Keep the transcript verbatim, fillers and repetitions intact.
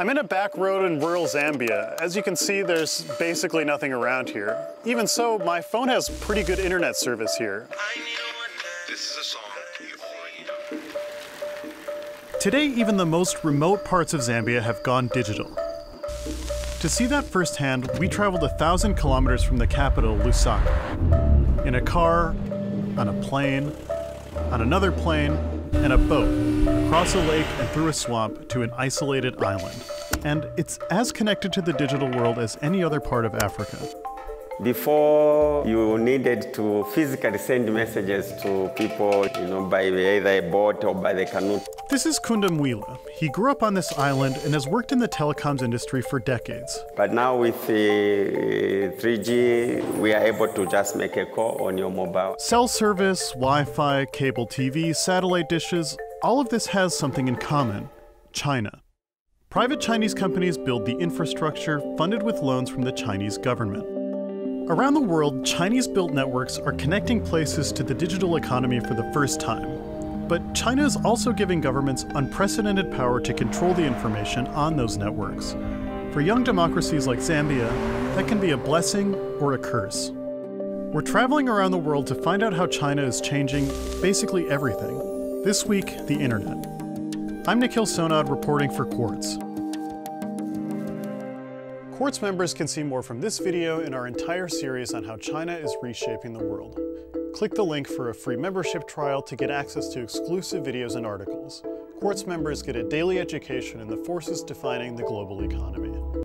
I'm in a back road in rural Zambia. As you can see, there's basically nothing around here. Even so, my phone has pretty good internet service here. This is a song you already know. Today, even the most remote parts of Zambia have gone digital. To see that firsthand, we traveled a thousand kilometers from the capital, Lusaka. In a car, on a plane, on another plane, and a boat, across a lake and through a swamp to an isolated island. And it's as connected to the digital world as any other part of Africa. Before, you needed to physically send messages to people, you know, by either a boat or by the canoe. This is Kunda Mwila. He grew up on this island and has worked in the telecoms industry for decades. But now with uh, three G, we are able to just make a call on your mobile. Cell service, Wi-Fi, cable T V, satellite dishes, all of this has something in common: China. Private Chinese companies build the infrastructure funded with loans from the Chinese government. Around the world, Chinese-built networks are connecting places to the digital economy for the first time. But China is also giving governments unprecedented power to control the information on those networks. For young democracies like Zambia, that can be a blessing or a curse. We're traveling around the world to find out how China is changing basically everything. This week, the internet. I'm Nikhil Sonnad reporting for Quartz. Quartz members can see more from this video in our entire series on how China is reshaping the world. Click the link for a free membership trial to get access to exclusive videos and articles. Quartz members get a daily education in the forces defining the global economy.